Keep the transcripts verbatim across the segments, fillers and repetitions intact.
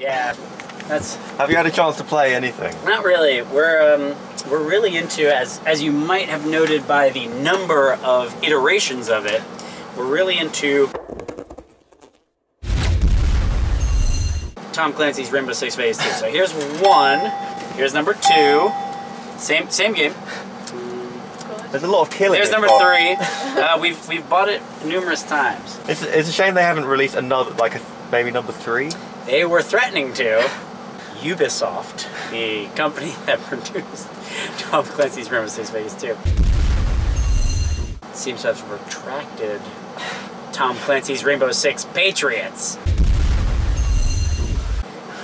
Yeah, that's. Have you had a chance to play anything? Not really. We're um, we're really into, as as you might have noted by the number of iterations of it, we're really into Tom Clancy's Rainbow Six Phase two. So here's one. Here's number two. Same same game. There's a lot of killing. There's number but... three. Uh, we've we've bought it numerous times. It's it's a shame they haven't released another, like a, maybe number three. They were threatening to. Ubisoft, the company that produced Tom Clancy's Rainbow Six Vegas two, seems to have retracted Tom Clancy's Rainbow Six Patriots.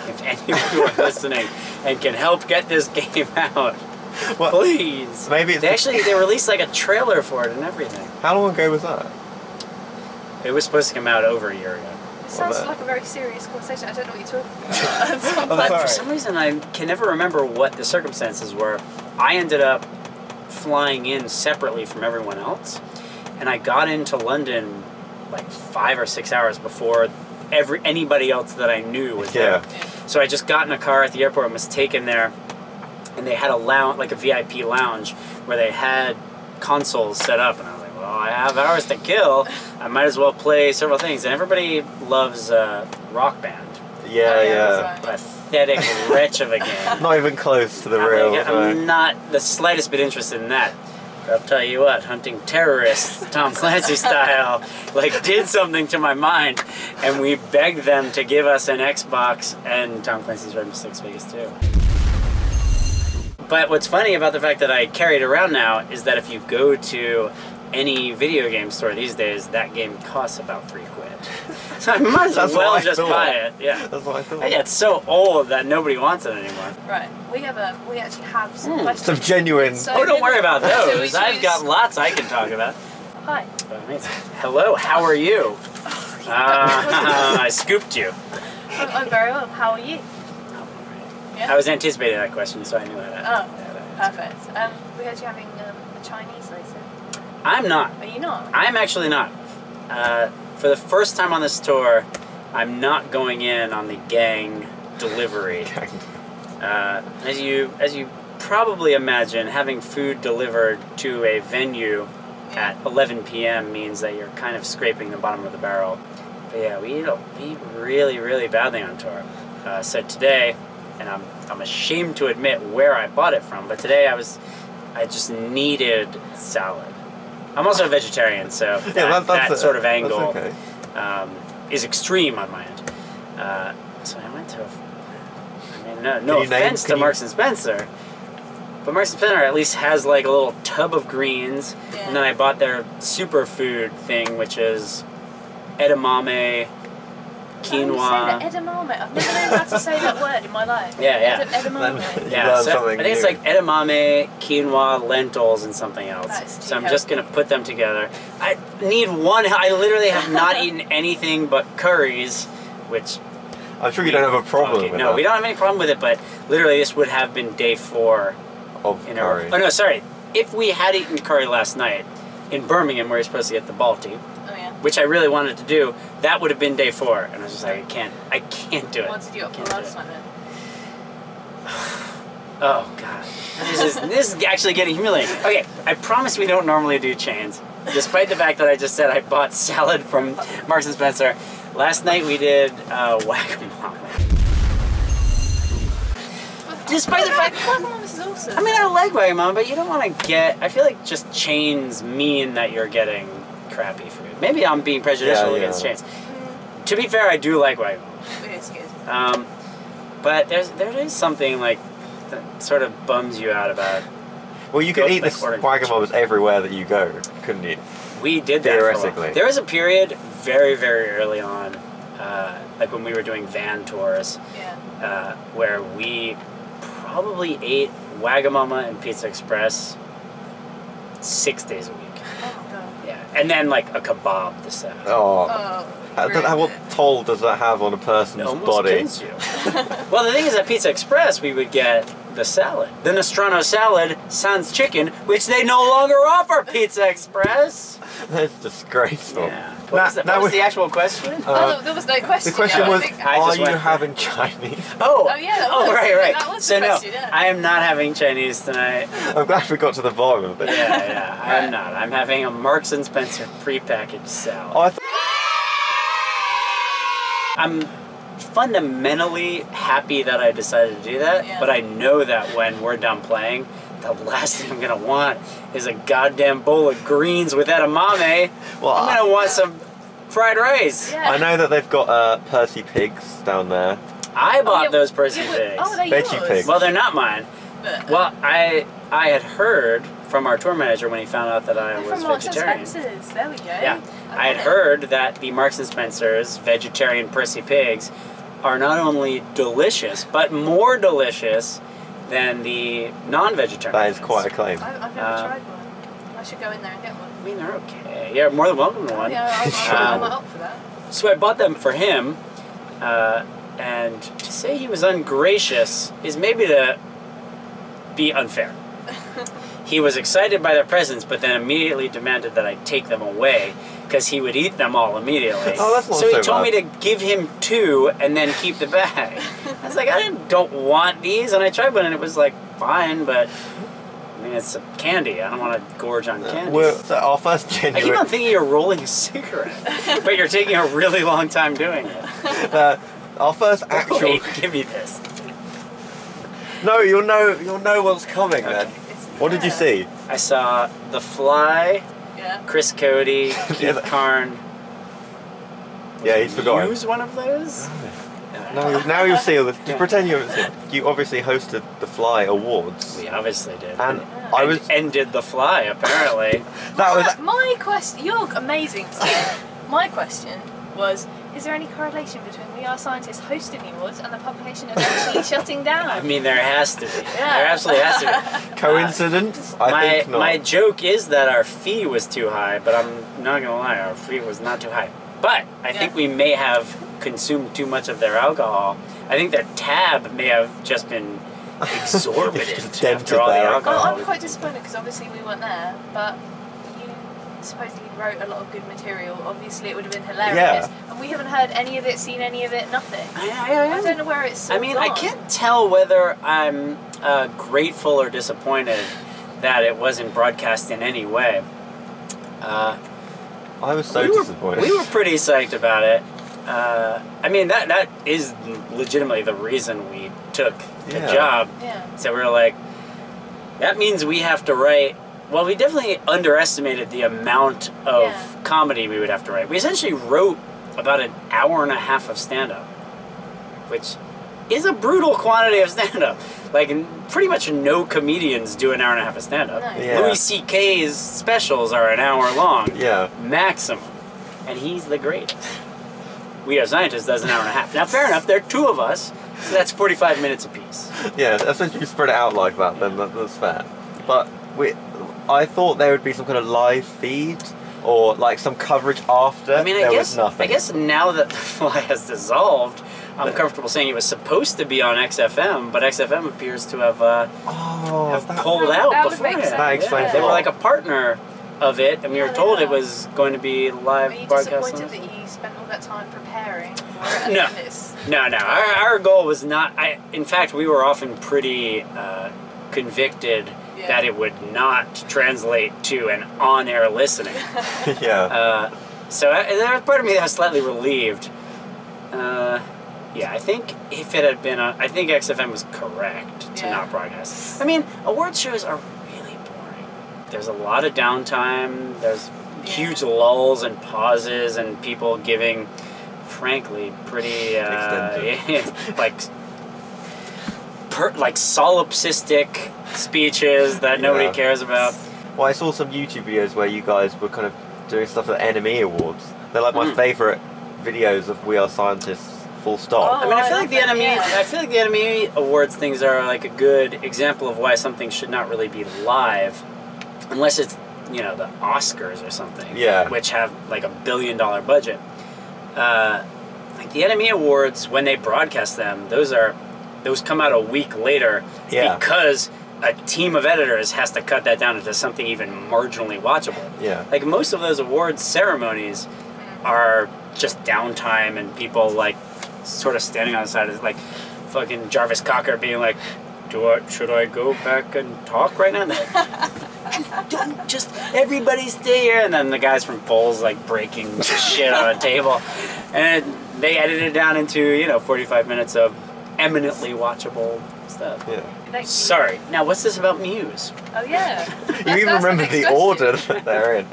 If anyone listening and can help get this game out, well, please. Maybe it's they actually they released like a trailer for it and everything. How long ago was that? It was supposed to come out over a year ago. It sounds like a very serious conversation. I don't know what you're talking about. Oh, for some reason, I can never remember what the circumstances were. I ended up flying in separately from everyone else, and I got into London like five or six hours before every anybody else that I knew was yeah. there. So I just got in a car at the airport and was taken there, and they had a lounge, like a V I P lounge, where they had consoles set up, and I was like, well, I have hours to kill. I might as well play several things, and everybody loves uh, Rock Band. Yeah, oh, yeah. yeah. Pathetic wretch of a game. Not even close to the I'm real. Like, I'm not the slightest bit interested in that. I'll tell you what, hunting terrorists, Tom Clancy style, like did something to my mind, and we begged them to give us an Xbox and Tom Clancy's Rainbow Six Vegas two. But what's funny about the fact that I carry it around now is that if you go to any video game store these days, that game costs about three quid. So I might as well just thought. buy it. Yeah, that's what I thought. Yeah, it's so old that nobody wants it anymore. Right. We have a. We actually have some mm, questions. Some genuine. So oh, don't worry about those. So I've got lots I can talk about. Hi. Hello. How are you? Oh, yeah. uh, I scooped you. I'm, I'm very well. How are you? Oh, right. Yeah. I was anticipating that question, so I knew how to. Oh, yeah, perfect. Um, we heard you having um, a Chinese laser. I'm not. Are you not? I'm actually not. Uh, for the first time on this tour, I'm not going in on the gang delivery. Uh, as you as you probably imagine, having food delivered to a venue at eleven p m means that you're kind of scraping the bottom of the barrel. But yeah, we eat, we eat really, really badly on tour. Uh, so today, and I'm, I'm ashamed to admit where I bought it from, but today I was I just needed salad. I'm also a vegetarian, so that, yeah, that, that sort of angle okay. um, is extreme on my end. Uh, so I went to, I mean, no, no offense name, to Marks and Spencer, but Marks and Spencer at least has like a little tub of greens, yeah. and then I bought their superfood thing, which is edamame, quinoa. How do you say that? Edamame? I've never known how to say that word in my life. Yeah, yeah. Edamame. yeah, so I think it's like edamame, quinoa, lentils, and something else. So I'm healthy. just going to put them together. I need one. I literally have not eaten anything but curries, which... I'm sure you don't have a problem okay, with No, that. we don't have any problem with it, but literally this would have been day four. Of in curry. Our, oh, no, sorry. If we had eaten curry last night in Birmingham, where you're supposed to get the Balti, which I really wanted to do, that would have been day four. And I was just like, I can't, I can't do it. What did you open last night then? Oh, God. This is, this is actually getting humiliating. Okay, I promise we don't normally do chains, despite the fact that I just said I bought salad from Marks and Spencer. Last night we did uh, Wagamama. Despite the fact, Wagamama is awesome. I mean, I like Wagamama, but you don't want to get, I feel like just chains mean that you're getting crappy food. Maybe I'm being prejudicial yeah, yeah. against chains. Mm. To be fair, I do like Wagamama. It's good. Um, but there's there is something like that sort of bums you out about. Well, you could eat this Wagamamas everywhere that you go, couldn't you? We did that theoretically. There was a period very very early on, uh, like when we were doing van tours, yeah. uh, where we probably ate Wagamama and Pizza Express six days a week. And then like a kebab to set. Oh, oh I don't know, what toll does that have on a person's it body? Kills you. Well, the thing is, at Pizza Express, we would get the salad. The Nestrano salad sans chicken, which they no longer offer, Pizza Express. That's disgraceful. Yeah. What now, was, that, what was we, the actual question? Uh, oh, there was no question. The question no, was, I are you having there. Chinese? Oh, oh, yeah, that was, oh right, right. That was so the question, no, yeah. I am not having Chinese tonight. I'm glad we got to the bottom of it. Yeah, yeah, right. I'm not. I'm having a Marks and Spencer prepackaged salad. Oh, I th I'm fundamentally happy that I decided to do that, yeah. But I know that when we're done playing, the last thing I'm gonna want is a goddamn bowl of greens with edamame. Well, I'm gonna I, want some fried rice. Yeah. I know that they've got uh, Percy pigs down there. I bought oh, yeah, those Percy yeah, pigs. Oh, they're Veggie yours. Pigs. Well, they're not mine. But, well, um, I I had heard from our tour manager when he found out that I was from vegetarian. Marks and Spencer's. There we go. Yeah, I, I had it. heard that the Marks and Spencer's vegetarian Percy pigs are not only delicious but more delicious than the non-vegetarian. That is quite a claim. I've, I've never um, tried one. I should go in there and get one. I mean, they're okay. Yeah, more than welcome to one. Yeah, I'm um, up for that. So I bought them for him, uh, and to say he was ungracious is maybe to be unfair. He was excited by their presence, but then immediately demanded that I take them away because he would eat them all immediately. Oh, that's not so he so told bad. me to give him two and then keep the bag. I was like, I don't want these, and I tried one, and it was like fine, but I mean, it's a candy. I don't want to gorge on candy. We're, so our first genuine. I keep on thinking you're rolling a cigarette, but you're taking a really long time doing it. Uh, our first actual. Wait, give me this. No, you'll know. You'll know what's coming okay. then. What did you see? I saw The Fly, yeah. Chris Coady, Keith Carne. Yeah, he's forgotten. Muse one of those? No, now, now you'll see all this. Just yeah. pretend you haven't seen. You obviously hosted The Fly Awards. We obviously did. And yeah. I was and, and did The Fly apparently. that my, was my question. You're amazing. My question was. Is there any correlation between We Are Scientists hosting the awards and the publication eventually shutting down? I mean, there has to be. Yeah. There absolutely has to be. Coincidence? Uh, I my, think not. My joke is that our fee was too high, but I'm not going to lie, our fee was not too high. But I yeah. think we may have consumed too much of their alcohol. I think their tab may have just been exorbitant after all the alcohol. Well, I'm quite disappointed because obviously we weren't there, but... supposedly wrote a lot of good material. Obviously it would have been hilarious. Yeah. And we haven't heard any of it, seen any of it, nothing. I, I, I don't know where it's I mean, gone. I can't tell whether I'm uh, grateful or disappointed that it wasn't broadcast in any way. Uh, I was so we disappointed. Were, we were pretty psyched about it. Uh, I mean, that that is legitimately the reason we took the yeah. job. Yeah. So we were like, that means we have to write... Well, we definitely underestimated the amount of yeah. comedy we would have to write. We essentially wrote about an hour and a half of stand-up, which is a brutal quantity of stand-up. Like, pretty much no comedians do an hour and a half of stand-up. No. Yeah. Louis C K's specials are an hour long. Yeah. Maximum. And he's the greatest. We Are Scientists does an hour and a half. Now, fair enough, there are two of us, so that's forty-five minutes apiece. Yeah, essentially you spread it out like that, then that, that's fair. But we... I thought there would be some kind of live feed or like some coverage after. I mean, I there guess, was nothing. I guess now that The Fly has dissolved, I'm comfortable saying it was supposed to be on X F M, but X F M appears to have, uh, oh, have that, pulled that, out that before. That, that explains yeah. They were like a partner of it, and we were told it was going to be live broadcast. Were you disappointed that you spent all that time preparing for no. this? No, no. Our, our goal was not... I, in fact, we were often pretty uh, convicted... Yeah. that it would not translate to an on-air listening. yeah. Uh, so I, there was part of me that was slightly relieved. Uh, yeah, I think if it had been on... I think X F M was correct to yeah. not broadcast. I mean, award shows are really boring. There's a lot of downtime. There's yeah. huge lulls and pauses and people giving, frankly, pretty... Uh, yeah, like... Per, like solipsistic speeches that nobody yeah. cares about. Well, I saw some YouTube videos where you guys were kind of doing stuff at the N M E Awards. They're like my mm. favourite videos of We Are Scientists. Full stop. Oh, I mean, I, I feel like the N M E. Yeah. I feel like the N M E Awards things are like a good example of why something should not really be live, unless it's you know the Oscars or something. Yeah. Which have like a billion dollar budget. Uh, like the N M E Awards, when they broadcast them, those are those come out a week later yeah. because a team of editors has to cut that down into something even marginally watchable. Yeah. Like most of those awards ceremonies are just downtime and people like sort of standing on the side of like fucking Jarvis Cocker being like, do I, should I go back and talk right now? just, don't, just everybody stay here. And then the guys from Foles like breaking shit on a table. And they edited it down into, you know, forty-five minutes of eminently watchable stuff. Yeah. Thank Sorry. You. Now, what's this about Muse? Oh, yeah. you even remember the question. order that they're in.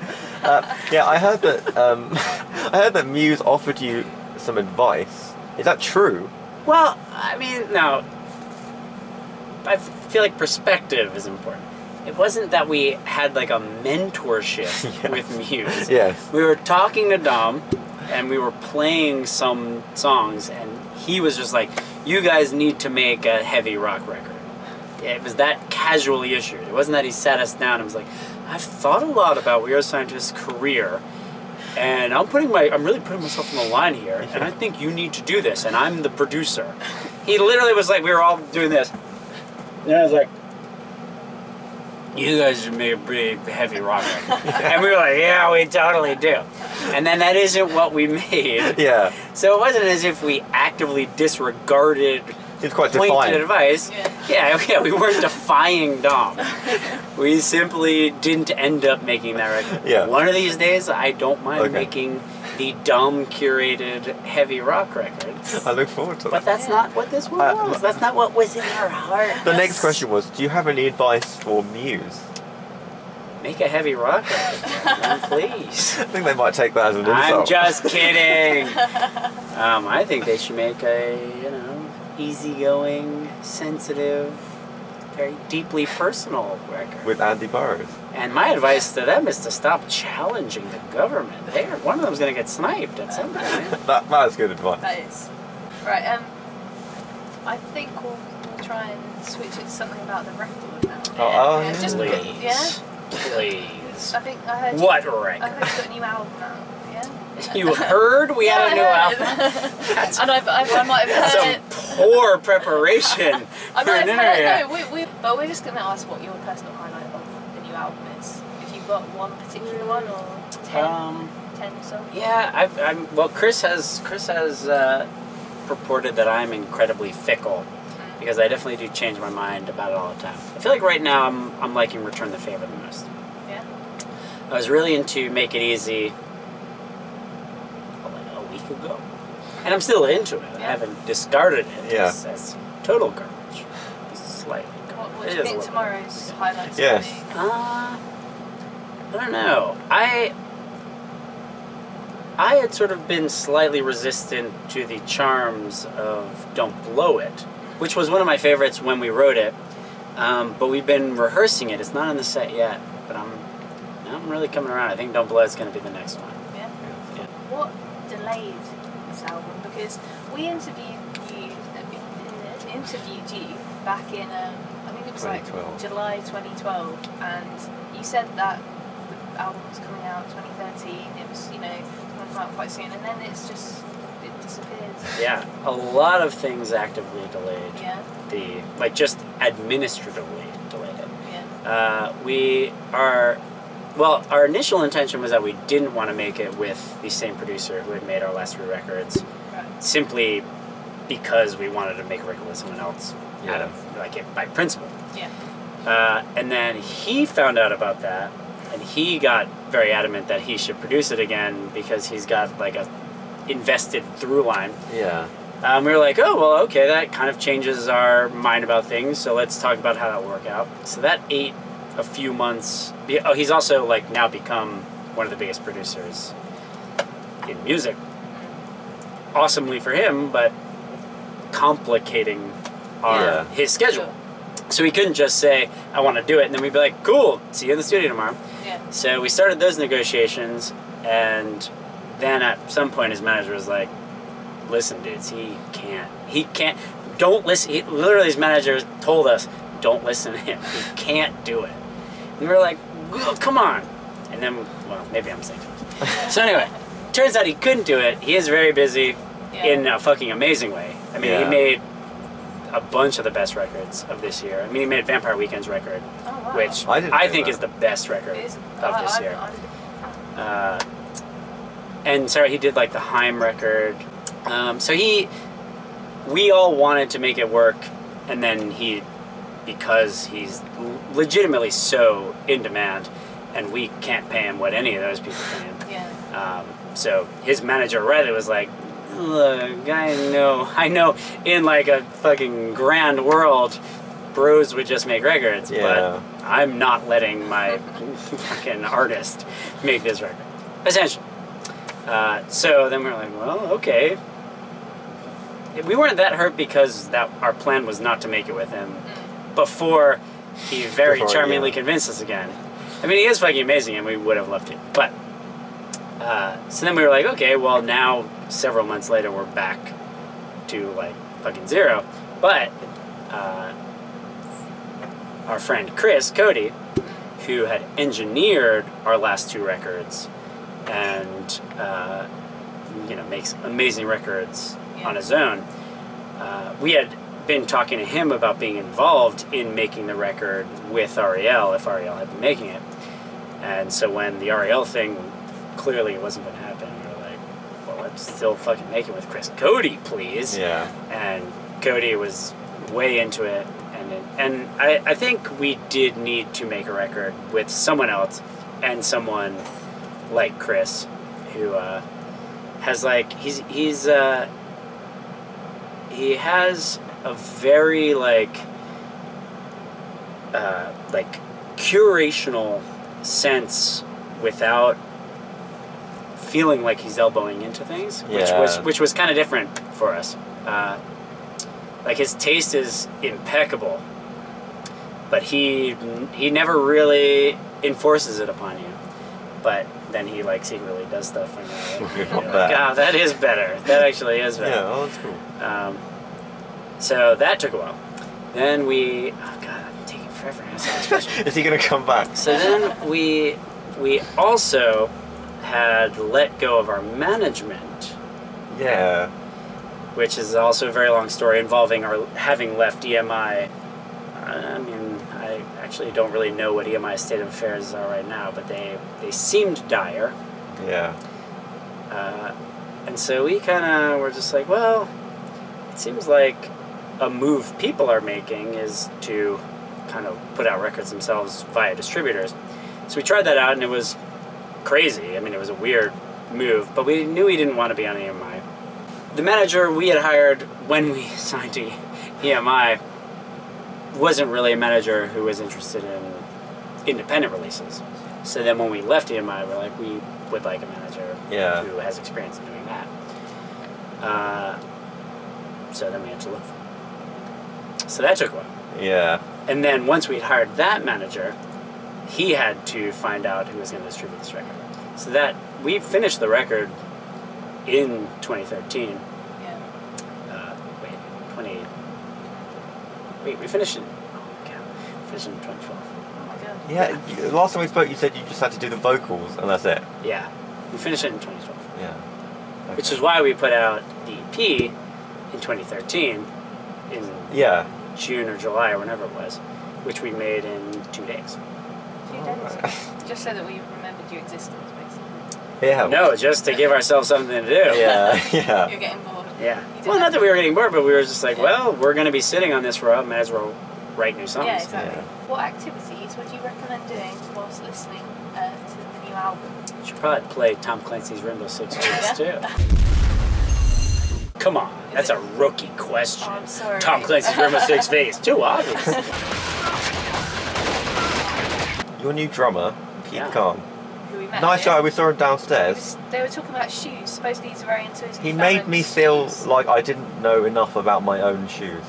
Uh, yeah, I heard that um, I heard that Muse offered you some advice. Is that true? Well, I mean, no. I feel like perspective is important. It wasn't that we had like a mentorship yes. with Muse. Yes. We were talking to Dom and we were playing some songs and he was just like, you guys need to make a heavy rock record. It was that casually issued. It wasn't that he sat us down and was like, I've thought a lot about We Are Scientists' career and I'm putting my, I'm really putting myself on the line here and I think you need to do this and I'm the producer. He literally was like, we were all doing this. And I was like, you guys should make a pretty heavy rock record. And we were like, yeah, we totally do. And then that isn't what we made. Yeah. So it wasn't as if we actively disregarded it's quite pointed defiant. advice. Yeah. yeah, yeah, we weren't defying Dom. We simply didn't end up making that record. Yeah. One of these days, I don't mind okay. making the dumb curated heavy rock records. I look forward to that. But that's yeah. not what this one was. Uh, that's not what was in our heart. The next question was, do you have any advice for Muse? Make a heavy rock record, please. I think they might take that as an insult. I'm just kidding. um, I think they should make a, you know, easygoing, sensitive, very deeply personal record. With Andy Burrows. And my advice to them is to stop challenging the government. They are, one of them's going to get sniped at some point. that, that is good advice. That is. Right, um, I think we'll, we'll try and switch it to something about the record now. Oh, yeah, oh just please. Because, yeah? Please. I think I heard What you, record? I heard you've got a new album now. You heard we yeah, had a new album. That's, and I've, I've, I might have heard it. Some poor preparation I for an interview. No, we, we, but we're just going to ask what your personal highlight of the new album is. If you've got one particular one or ten, um, ten or so. Yeah, I've, I'm, well, Chris has Chris has uh, purported that I'm incredibly fickle because I definitely do change my mind about it all the time. I feel like right now I'm I'm liking Return the Favour the most. Yeah. I was really into Make It Easy. Ago. And I'm still into it. I haven't discarded it. Yeah. It's, it's total garbage. It's slightly garbage. What, what do you think tomorrow's highlights yes. will be? Uh, I don't know. I I had sort of been slightly resistant to the charms of Don't Blow It, which was one of my favorites when we wrote it. Um, but we've been rehearsing it. It's not on the set yet, but I'm, I'm really coming around. I think Don't Blow It's going to be the next one. Yeah. yeah. What? Delayed this album because we interviewed you interviewed you back in um, I think it was like July twenty twelve and you said that the album was coming out twenty thirteen, it was, you know, coming out quite soon and then it's just it disappeared. Yeah, a lot of things actively delayed yeah. the like just administratively delayed it. Yeah. Uh, we are Well, our initial intention was that we didn't want to make it with the same producer who had made our last three records, right. simply because we wanted to make a record with someone else yeah. out of, like, it by principle. Yeah. Uh, and then he found out about that, and he got very adamant that he should produce it again because he's got, like, a invested through line. Yeah. Um, we were like, oh, well, okay, that kind of changes our mind about things, so let's talk about how that will work out. So that ate a few months. Oh, he's also like now become one of the biggest producers in music. Awesomely for him, but complicating our yeah. his schedule. So he couldn't just say, I want to do it, and then we'd be like, cool, see you in the studio tomorrow. Yeah. So we started those negotiations, and then at some point his manager was like, listen, dudes, he can't. He can't. Don't listen. He, literally his manager told us, don't listen to him. He can't do it. And we were like, oh, come on. And then, well, maybe I'm saying too much. So anyway, turns out he couldn't do it. He is very busy yeah. in a fucking amazing way. I mean, yeah. he made a bunch of the best records of this year. I mean, he made Vampire Weekend's record, oh, wow. which I, I think that. is the best record is, of uh, this year. Uh, and so he did like the Haim record. Um, so he, we all wanted to make it work, and then he, because he's legitimately so in demand, and we can't pay him what any of those people pay him. Yeah. Um, so his manager Red was like, look, I know, I know in like a fucking grand world, bros would just make records, yeah. but I'm not letting my fucking artist make this record, essentially. Uh, so then we were like, well, okay. We weren't that hurt because that our plan was not to make it with him before he very before, charmingly yeah. convinced us again. I mean, he is fucking amazing and we would have loved it, but... Uh, so then we were like, okay, well now, several months later, we're back to like fucking zero. But uh, our friend Chris Coady, who had engineered our last two records and, uh, you know, makes amazing records yeah. on his own, uh, we had been talking to him about being involved in making the record with R E L, if R E L had been making it. And so when the R E L thing clearly it wasn't going to happen, we were like, well, let's still fucking make it with Chris Coady, please. Yeah. And Coady was way into it, and it, and I, I think we did need to make a record with someone else and someone like Chris, who uh, has like, he's, he's, uh, he has a very like, uh, like curational sense without feeling like he's elbowing into things, which yeah. was which was kind of different for us. Uh, like his taste is impeccable, but he he never really enforces it upon you. But then he like secretly does stuff, and like, you know, like, oh, that is better. That actually is better. Yeah, oh, that's cool. Um, so that took a while. Then we, oh god, I'm taking forever. Is he gonna come back? So then we we also had let go of our management. Yeah. Which is also a very long story involving our having left E M I. I mean, I actually don't really know what E M I's state of affairs are right now, but they, they seemed dire. Yeah. Uh, and so we kind of were just like, well, it seems like a move people are making is to kind of put out records themselves via distributors. So we tried that out, and it was crazy. I mean, it was a weird move, but we knew he didn't want to be on E M I. The manager we had hired when we signed to E M I wasn't really a manager who was interested in independent releases. So then when we left E M I, we're like, we would like a manager yeah. who has experience in doing that. Uh, so then we had to look for him. So that took a while. Yeah. And then once we'd hired that manager, he had to find out who was going to distribute this record. So that, we finished the record in twenty thirteen. Yeah. Uh, wait, twenty... Wait, we finished it... Oh, my God. We finished in twenty twelve. Oh, my God. Yeah, you, last time we spoke, you said you just had to do the vocals, and that's it. Yeah. We finished it in twenty twelve. Yeah. Okay. Which is why we put out the E P in twenty thirteen, in yeah. June or July or whenever it was, which we made in two days. Just so that we remembered your existence, basically. Yeah. No, just to give ourselves something to do. Yeah, yeah. You're getting bored. Yeah. Well, not that we were getting bored, but we were just like, yeah. well, we're going to be sitting on this for a while, might as well write new songs. Yeah, exactly. Yeah. What activities would you recommend doing whilst listening uh, to the new album? You should probably play Tom Clancy's Rainbow Six Phase two. Come on, Is that's it? a rookie question. Oh, I'm sorry. Tom Clancy's Rainbow Six Phase two, obviously. Your new drummer, Keith yeah. Carne. Who we met. Nice guy, we saw him downstairs. Was, they were talking about shoes, supposedly he's very into his He made me feel shoes. like I didn't know enough about my own shoes.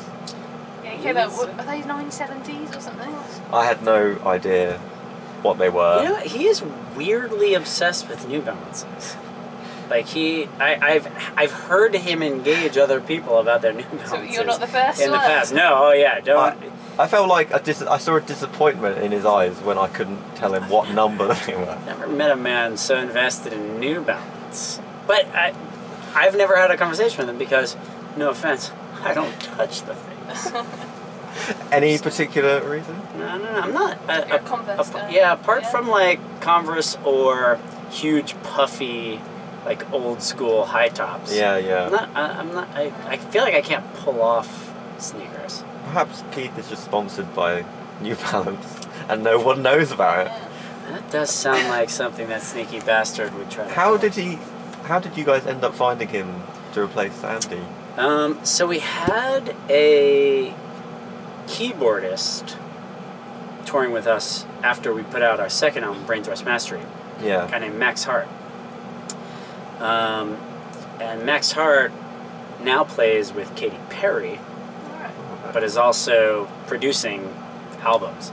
Yeah, he came out, are they nine seventies or something? I had no idea what they were. You know, he is weirdly obsessed with New Balances. Like he, I, I've, I've heard him engage other people about their New Balances. So you're not the first in one? the past. No, oh yeah, don't. I, I felt like a dis I saw a disappointment in his eyes when I couldn't tell him what number they were. Never met a man so invested in New Balance. But I, I've never had a conversation with him because, no offense, I don't touch the thing. games. Any particular reason? No, no, no, I'm not. A, a, a Converse a, yeah, apart yeah. from like Converse or huge puffy, like old school high tops. Yeah, yeah. I'm not. I, I'm not. I, I feel like I can't pull off sneakers. Perhaps Keith is just sponsored by New Balance, and no one knows about it. Yeah. That does sound like something that sneaky bastard would try. How did he? How did you guys end up finding him to replace Andy? Um. So we had a keyboardist touring with us after we put out our second album, Brain Thrust Mastery. Yeah. A guy named Max Hart. Um, and Max Hart now plays with Katy Perry, but is also producing albums.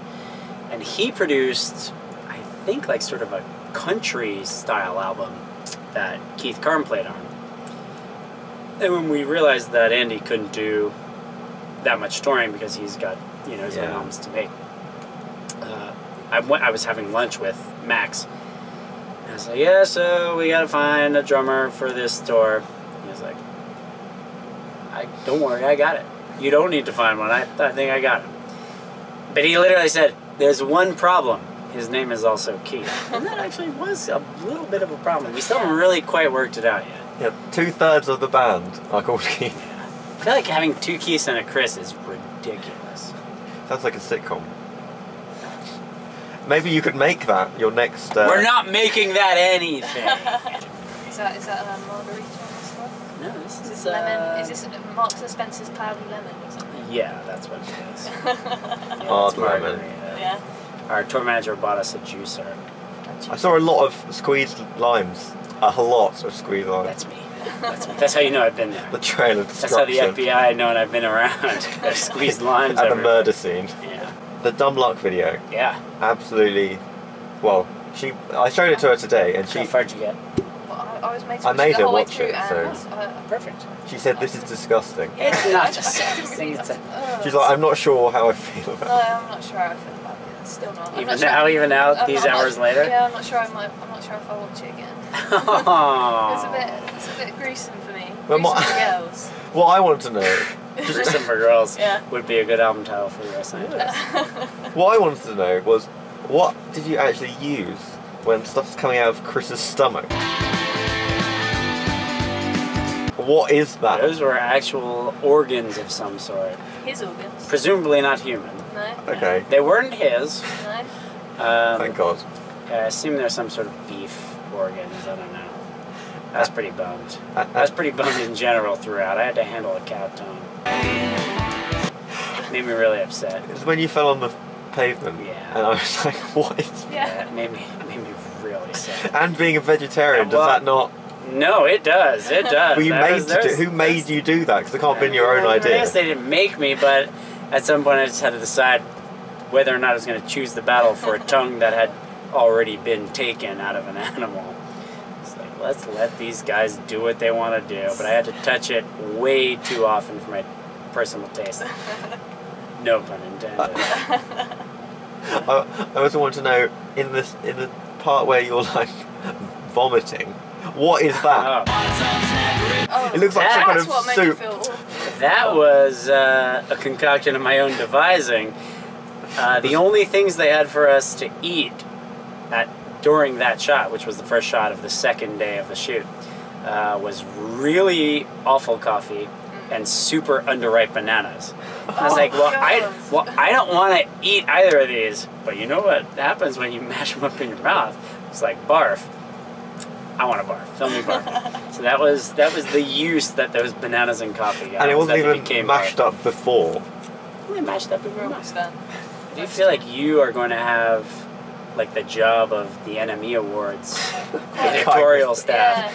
And he produced, I think, like sort of a country style album that Keith Carne played on. And when we realized that Andy couldn't do that much touring because he's got, you know, his yeah. own albums to make. Uh, I, went, I was having lunch with Max. And I was like, yeah, so we gotta find a drummer for this tour. He was like, I, don't worry, I got it. You don't need to find one. I, I think I got him. But he literally said, there's one problem. His name is also Keith. And that actually was a little bit of a problem. We still haven't really quite worked it out yet. Yeah, two-thirds of the band are called Keith. I feel like having two Keiths and a Chris is ridiculous. Sounds like a sitcom. Maybe you could make that your next... Uh... We're not making that anything! Is that, is that a margarita as well? No, this is, is this uh... lemon. Is this Marks and Spencer's Cloudy Lemon or something? Yeah, that's what it is. Yeah, hard lemon. Yeah. Our tour manager bought us a juicer. I saw a lot of squeezed limes. A lot of squeezed limes. That's me. That's, that's how you know I've been there. The trail of destruction. That's how the F B I know I've been around. I've squeezed limes at the murder scene. Yeah. The Dumb Luck video. Yeah. Absolutely. Well, she. I showed it to her today, and she. How far did you get? Well, I, I was made. To I made her watch it. So. Uh, perfect. She said this is disgusting. It's not disgusting. It's a, she's like, I'm not sure how I feel about it. No, I'm not sure how I feel about it. Still not. Even now, even now, these hours later. Yeah, I'm not sure. I'm not, I'm not sure if I watch it again. Oh. It's a bit. It's a bit gruesome for me. Well, gruesome my, for girls. What I wanted to know. Gruesome for girls yeah. would be a good album title for the rest of us. What I wanted to know was, what did you actually use when stuff's coming out of Chris's stomach? What is that? Those were actual organs of some sort. His organs. Presumably not human. No. Okay. They weren't his. No. Um, Thank God. I assume there's some sort of beef organs. I don't know. I was pretty bummed. I was pretty bummed in general throughout. I had to handle a cow tongue. It made me really upset. It was when you fell on the pavement. Yeah. And I was like, what is that? Yeah, it made me, it made me really sad. And being a vegetarian, well, does that not... No, it does. It does. Were you made was, to do, who made you do that? Because it can't have been your own I idea. I guess they didn't make me, but at some point I just had to decide whether or not I was going to choose the battle for a tongue that had already been taken out of an animal. Let's let these guys do what they want to do, but I had to touch it way too often for my personal taste. No pun intended. I, I also want to know in this in the part where you're like vomiting, what is that? Oh. Oh, it looks like some kind of soup. That was uh, a concoction of my own devising. Uh, the only things they had for us to eat at. During that shot, which was the first shot of the second day of the shoot, uh, was really awful coffee and super underripe bananas. And I was like, well, I well I don't want to eat either of these, but you know what happens when you mash them up in your mouth? It's like barf. I want to barf. Film me barfing. So that was that was the use that those bananas and coffee got. And it wasn't even became mashed barf. Up before. They mashed up before. Do you feel like you are going to have? Like the job of the N M E Awards editorial staff. Yeah.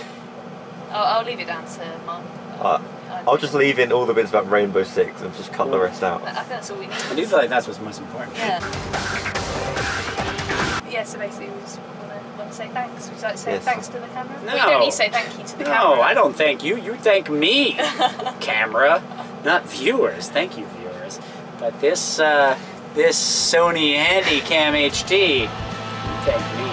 I'll, I'll leave it down to Mark. Uh, I'll just leave in all the bits about Rainbow Six and just cut yeah. the rest out. I think that's all we need. I do feel like that's what's most important. Yeah. Yeah, so basically we just want to say thanks. Would you like to say yes. thanks to the camera? No. We don't need to say thank you to the no, camera. No, I don't thank you. You thank me, camera. Not viewers. Thank you, viewers. But this, uh, this Sony Handycam H D... Thank you.